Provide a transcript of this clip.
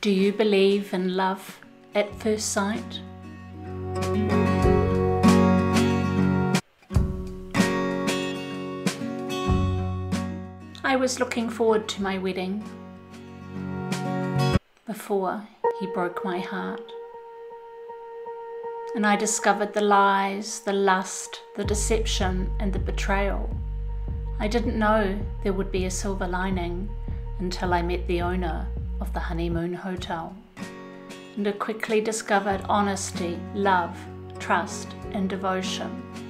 Do you believe in love at first sight? I was looking forward to my wedding before he broke my heart. And I discovered the lies, the lust, the deception, and the betrayal. I didn't know there would be a silver lining until I met the owner of the honeymoon hotel. And I quickly discovered honesty, love, trust, and devotion.